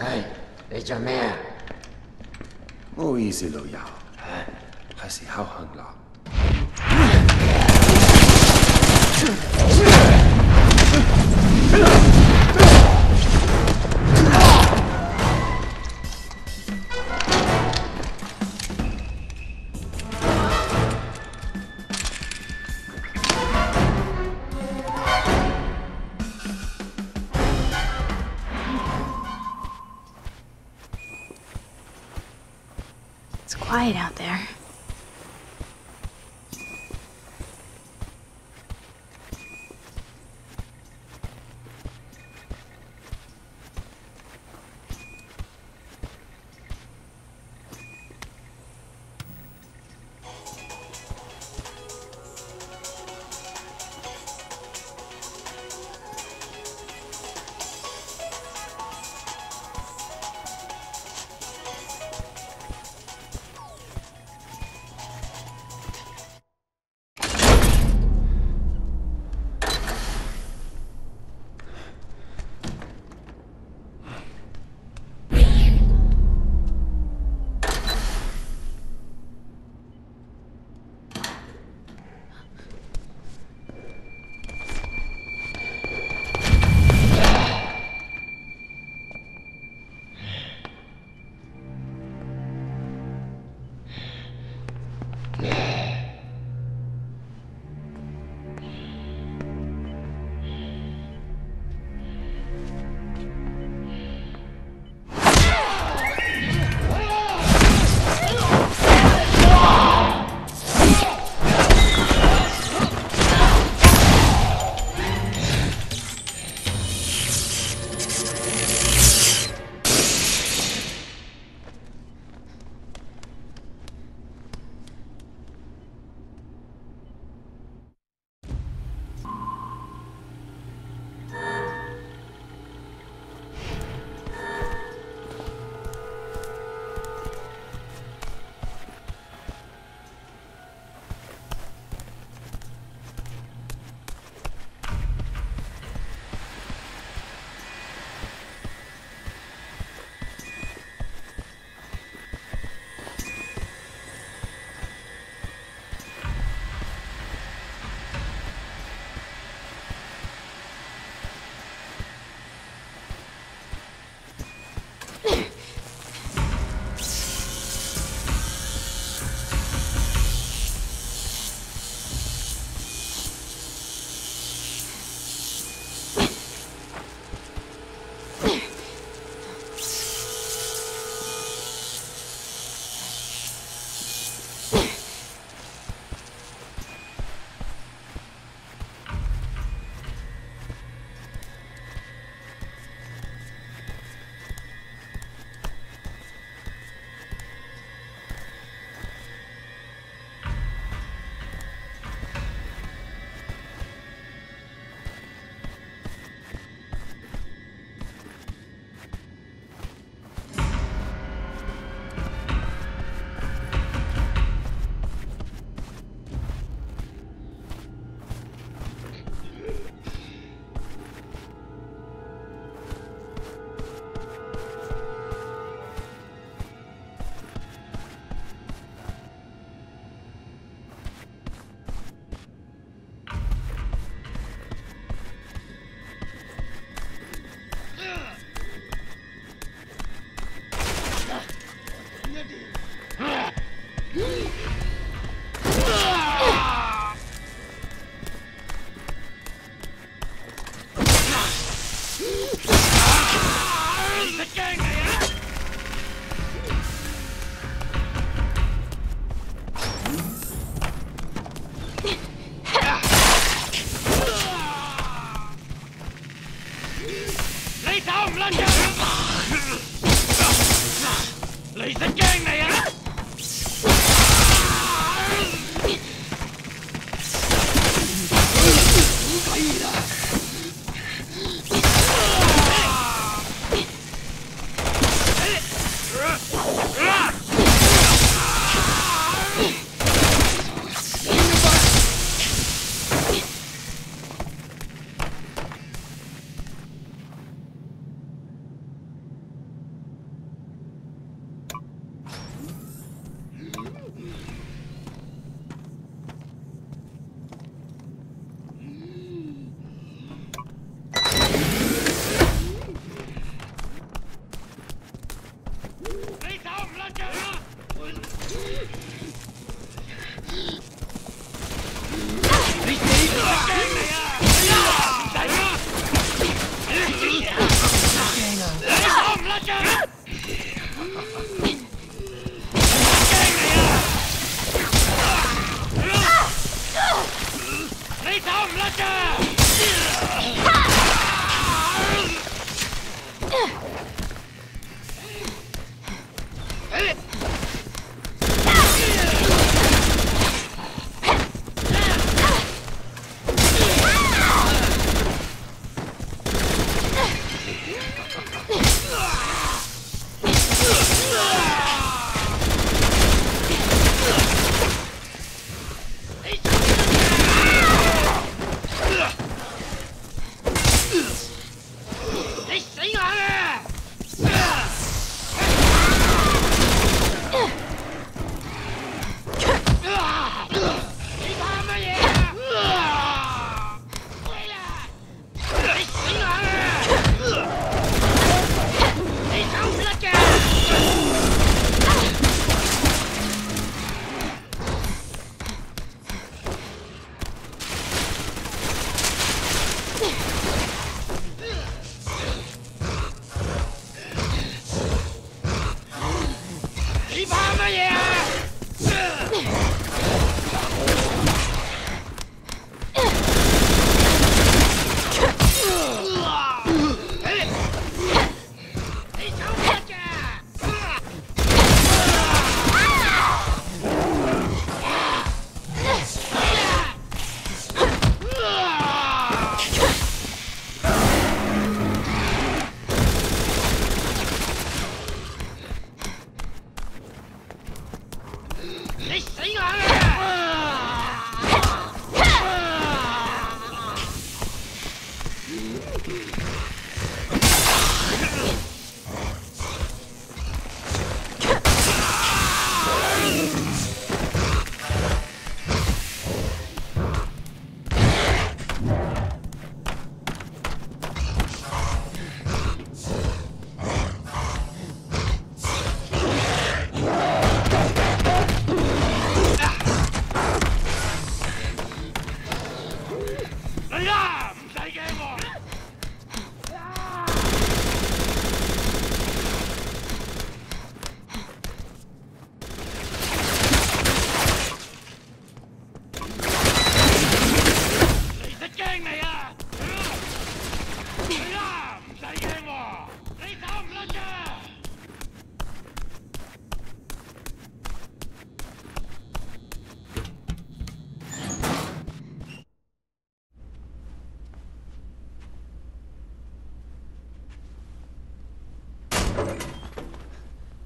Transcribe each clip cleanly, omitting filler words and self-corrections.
哎，你做咩啊？冇意思，老友，係時候行啦。Quiet out there.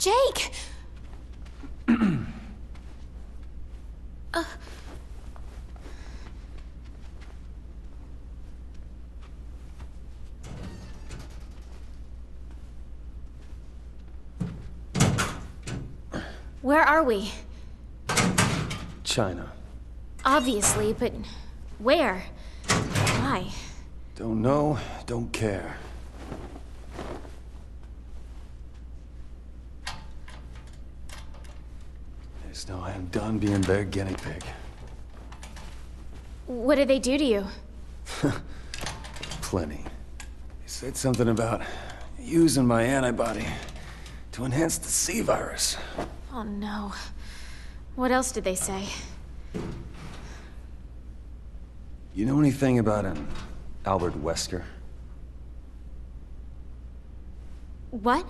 Jake! Where are we? China. Obviously, but where? Why? Don't know, don't care. There's no I am done being their guinea pig. What did they do to you? Plenty. They said something about using my antibody to enhance the C virus. Oh no. What else did they say? You know anything about an Albert Wesker? What?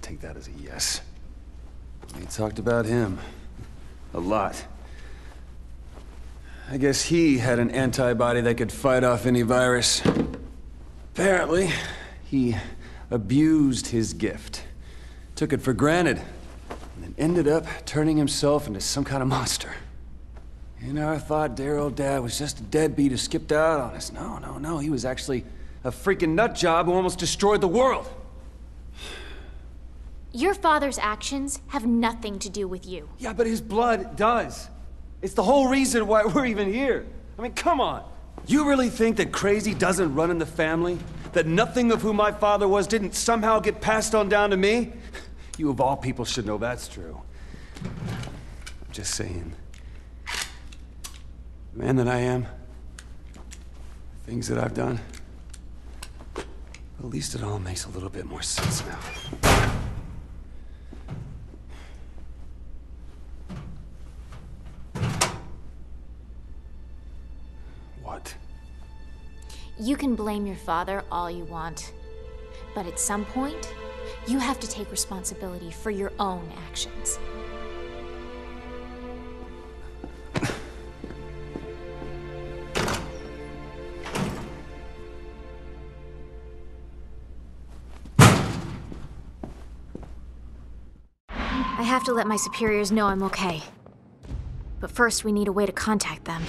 Take that as a yes. They talked about him. A lot. I guess he had an antibody that could fight off any virus. Apparently, he abused his gift. Took it for granted, and then ended up turning himself into some kind of monster. You know, I thought dear old dad was just a deadbeat who skipped out on us. No, no, no, he was actually a freaking nut job who almost destroyed the world. Your father's actions have nothing to do with you. Yeah, but his blood does. It's the whole reason why we're even here. I mean, come on. You really think that crazy doesn't run in the family? That nothing of who my father was didn't somehow get passed on down to me? You of all people should know that's true. I'm just saying. The man that I am, the things that I've done, at least it all makes a little bit more sense now. What? You can blame your father all you want, but at some point, you have to take responsibility for your own actions. I have to let my superiors know I'm okay. But first, we need a way to contact them.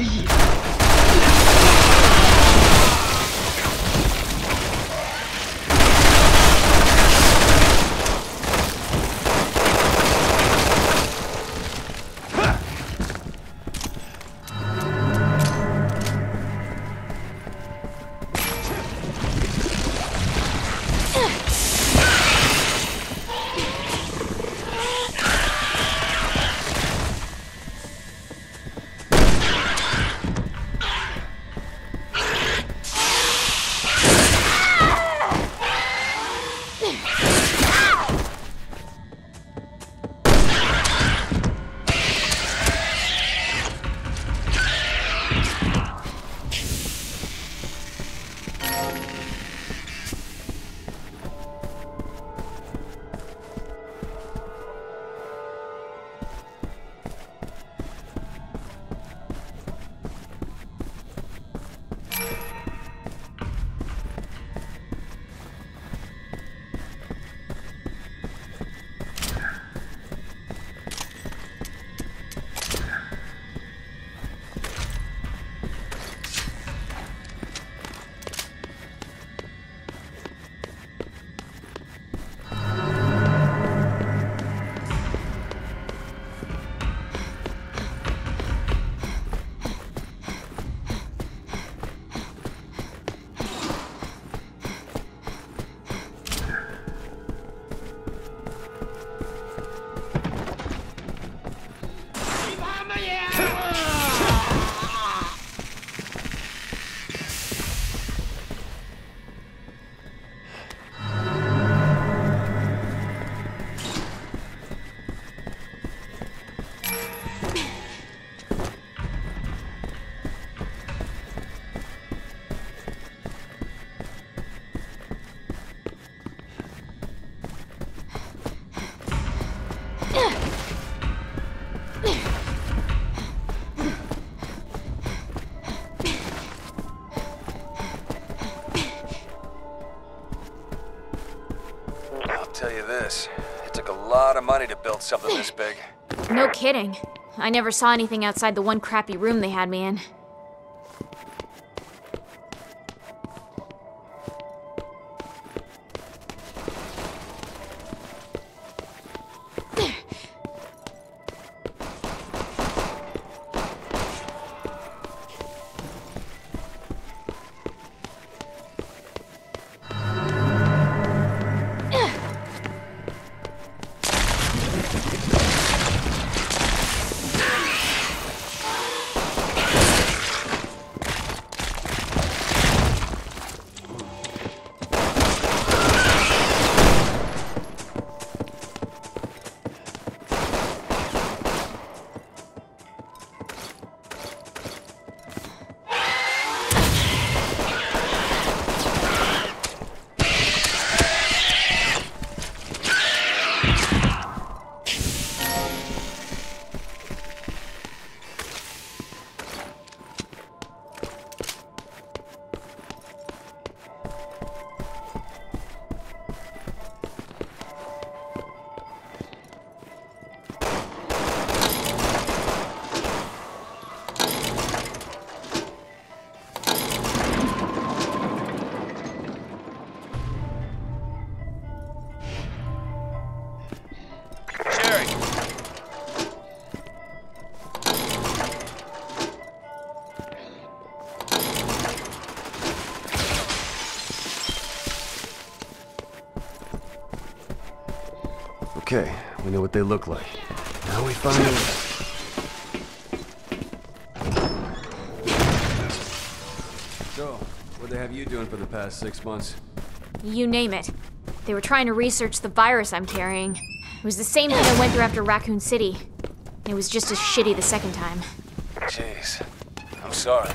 怀疑。It took a lot of money to build something this big. No kidding. I never saw anything outside the one crappy room they had me in. Okay, we know what they look like. Now we find out. So, what'd they have you doing for the past 6 months? You name it. They were trying to research the virus I'm carrying. It was the same thing I went through after Raccoon City. It was just as shitty the second time. Jeez, I'm sorry.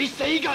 你死緊！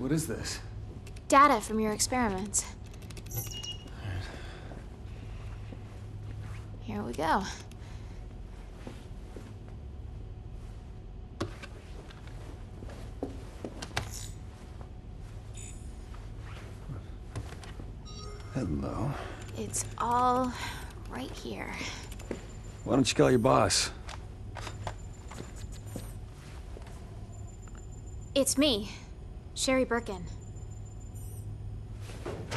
What is this? Data from your experiments. Here we go. Hello. It's all right here. Why don't you call your boss? It's me, Sherry Birkin.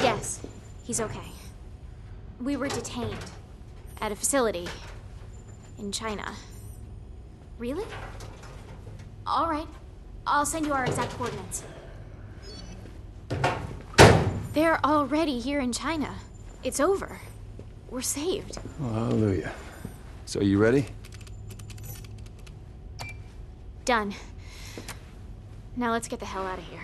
Yes, he's okay. We were detained at a facility in China. Really? All right. I'll send you our exact coordinates. They're already here in China. It's over. We're saved. Oh, hallelujah. So, you ready? Done. Now let's get the hell out of here.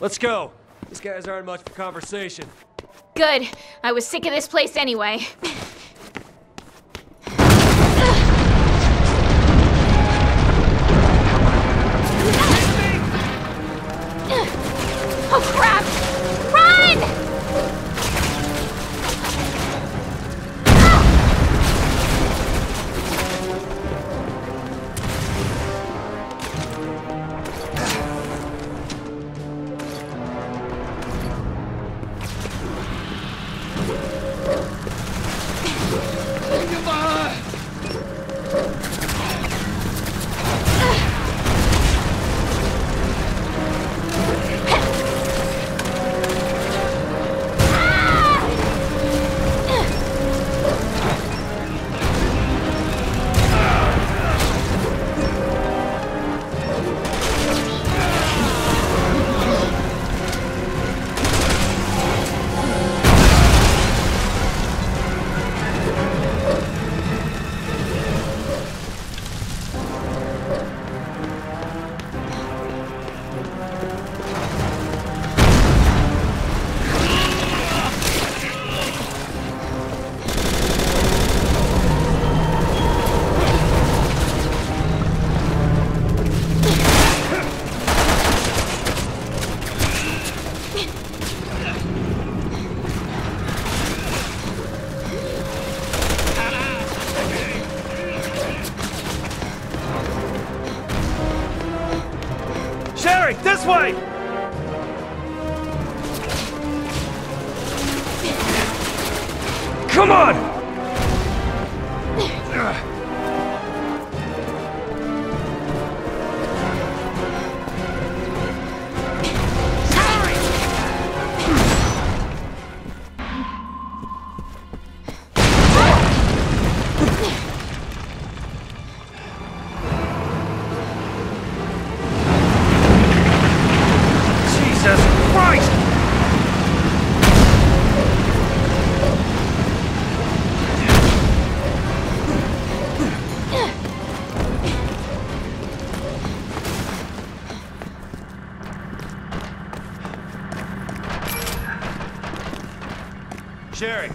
Let's go. These guys aren't much for conversation. Good. I was sick of this place anyway. Sherry.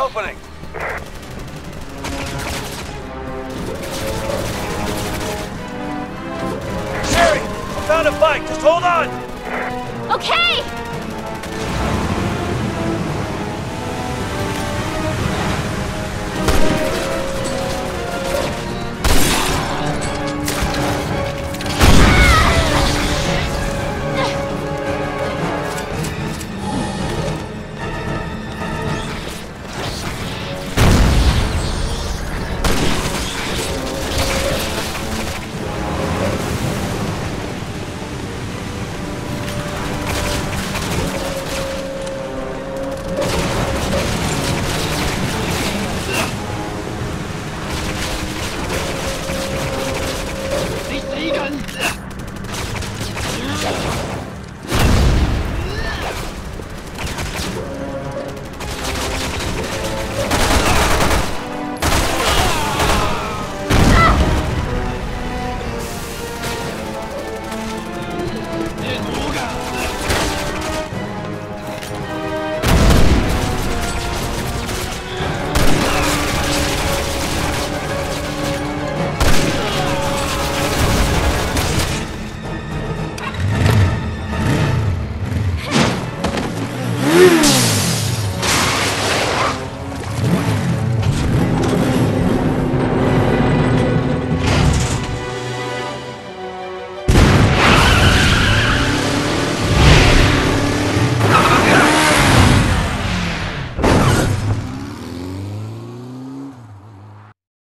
opening. Sherry, I found a bike. Just hold on. Okay. We'll be right back.